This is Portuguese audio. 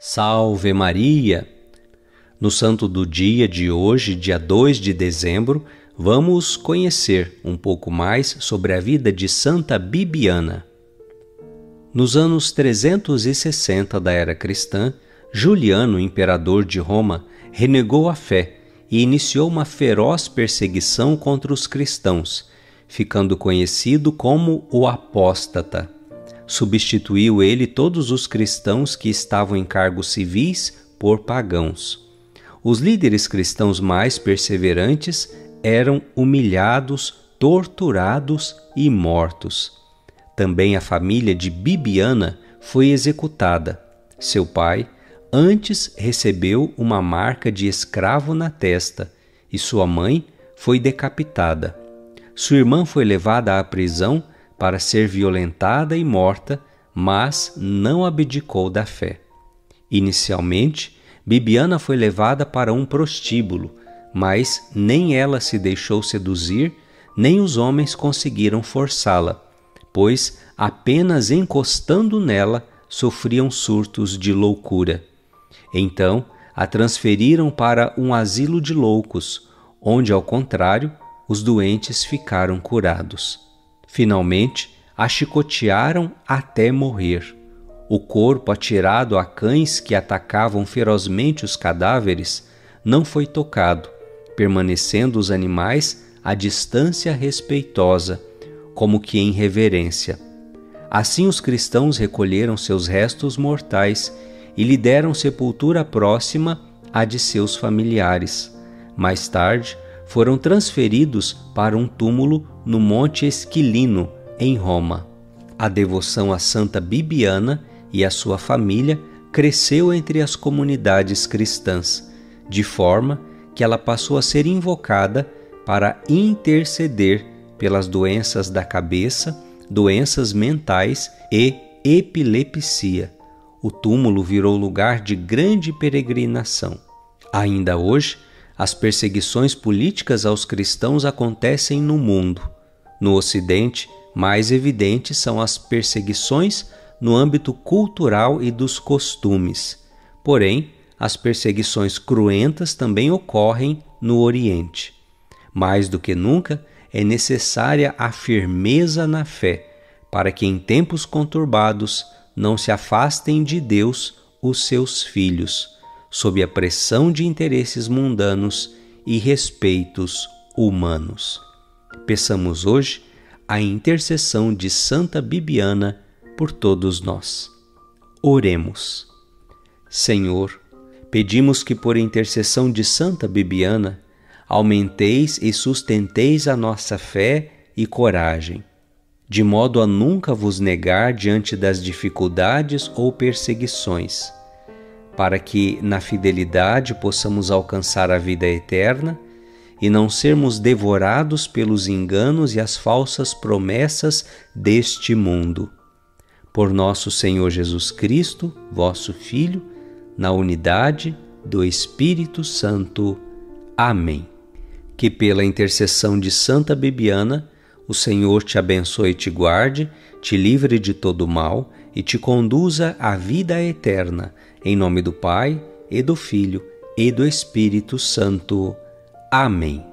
Salve Maria! No Santo do Dia de hoje, dia 2 de dezembro, vamos conhecer um pouco mais sobre a vida de Santa Bibiana. Nos anos 360 da era cristã, Juliano, imperador de Roma, renegou a fé e iniciou uma feroz perseguição contra os cristãos, ficando conhecido como o Apóstata. Substituiu ele todos os cristãos que estavam em cargos civis por pagãos. Os líderes cristãos mais perseverantes eram humilhados, torturados e mortos. Também a família de Bibiana foi executada. Seu pai antes recebeu uma marca de escravo na testa e sua mãe foi decapitada. Sua irmã foi levada à prisão para ser violentada e morta, mas não abdicou da fé. Inicialmente, Bibiana foi levada para um prostíbulo, mas nem ela se deixou seduzir, nem os homens conseguiram forçá-la, pois apenas encostando nela sofriam surtos de loucura. Então, a transferiram para um asilo de loucos, onde, ao contrário, os doentes ficaram curados. Finalmente, a chicotearam até morrer. O corpo atirado a cães que atacavam ferozmente os cadáveres não foi tocado, permanecendo os animais à distância respeitosa, como que em reverência. Assim os cristãos recolheram seus restos mortais e lhe deram sepultura próxima à de seus familiares. Mais tarde, foram transferidos para um túmulo no Monte Esquilino, em Roma. A devoção a Santa Bibiana e a sua família cresceu entre as comunidades cristãs, de forma que ela passou a ser invocada para interceder pelas doenças da cabeça, doenças mentais e epilepsia. O túmulo virou lugar de grande peregrinação. Ainda hoje, as perseguições políticas aos cristãos acontecem no mundo. No Ocidente, mais evidentes são as perseguições no âmbito cultural e dos costumes. Porém, as perseguições cruentas também ocorrem no Oriente. Mais do que nunca, é necessária a firmeza na fé, para que em tempos conturbados não se afastem de Deus os seus filhos, sob a pressão de interesses mundanos e respeitos humanos. Peçamos hoje a intercessão de Santa Bibiana por todos nós. Oremos. Senhor, pedimos que por intercessão de Santa Bibiana aumenteis e sustenteis a nossa fé e coragem, de modo a nunca vos negar diante das dificuldades ou perseguições, para que na fidelidade possamos alcançar a vida eterna e não sermos devorados pelos enganos e as falsas promessas deste mundo. Por nosso Senhor Jesus Cristo, vosso Filho, na unidade do Espírito Santo. Amém. Que pela intercessão de Santa Bibiana, o Senhor te abençoe e te guarde, te livre de todo mal e te conduza à vida eterna. Em nome do Pai, e do Filho, e do Espírito Santo. Amém.